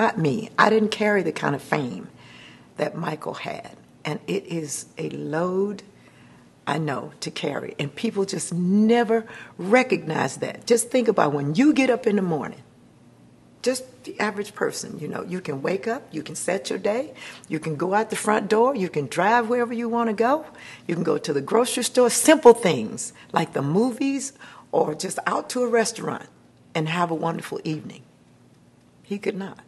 Not me. I didn't carry the kind of fame that Michael had, and it is a load, I know, to carry, and people just never recognize that. Just think about when you get up in the morning, just the average person, you know, you can wake up, you can set your day, you can go out the front door, you can drive wherever you want to go, you can go to the grocery store, simple things like the movies or just out to a restaurant and have a wonderful evening. He could not.